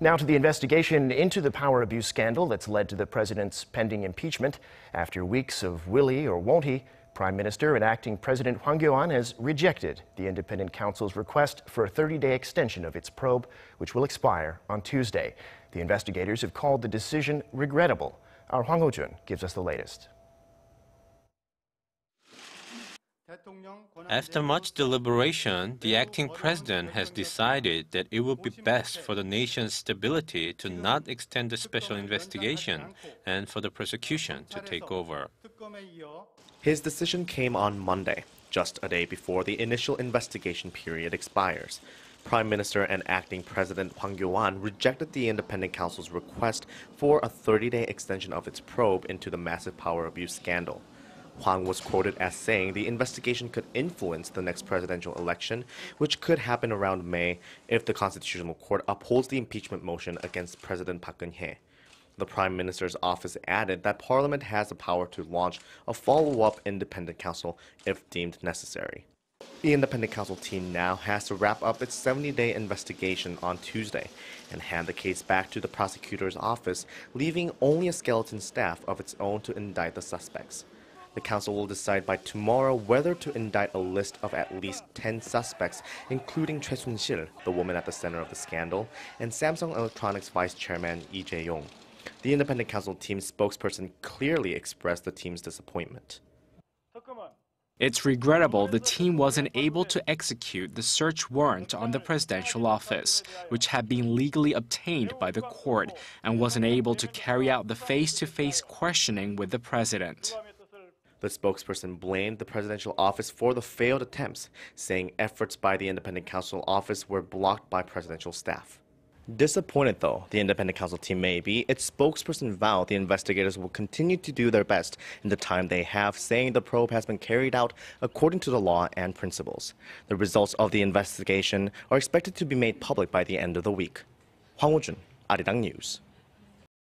Now to the investigation into the power abuse scandal that's led to the president's pending impeachment. After weeks of will he or won't he, Prime Minister and Acting President Hwang Kyo-ahn has rejected the independent counsel's request for a 30-day extension of its probe, which will expire on Tuesday. The investigators have called the decision regrettable. Our Hwang Hojun gives us the latest. After much deliberation, the acting president has decided that it would be best for the nation's stability to not extend the special investigation and for the prosecution to take over. His decision came on Monday, just a day before the initial investigation period expires. Prime Minister and Acting President Hwang Kyo-ahn rejected the independent counsel's request for a 30-day extension of its probe into the massive power abuse scandal. Hwang was quoted as saying the investigation could influence the next presidential election, which could happen around May if the Constitutional Court upholds the impeachment motion against President Park Geun-hye. The Prime Minister's office added that Parliament has the power to launch a follow-up independent counsel if deemed necessary. The independent counsel team now has to wrap up its 70-day investigation on Tuesday and hand the case back to the prosecutor's office, leaving only a skeleton staff of its own to indict the suspects. The council will decide by tomorrow whether to indict a list of at least 10 suspects, including Choi Soon-sil, the woman at the center of the scandal, and Samsung Electronics Vice Chairman Lee Jae-yong. The independent council team spokesperson clearly expressed the team's disappointment. It's regrettable the team wasn't able to execute the search warrant on the presidential office, which had been legally obtained by the court, and wasn't able to carry out the face-to-face questioning with the president. The spokesperson blamed the presidential office for the failed attempts, saying efforts by the independent counsel office were blocked by presidential staff. Disappointed, though, the independent counsel team may be, its spokesperson vowed the investigators will continue to do their best in the time they have, saying the probe has been carried out according to the law and principles. The results of the investigation are expected to be made public by the end of the week. Hwang Hojun, Arirang News.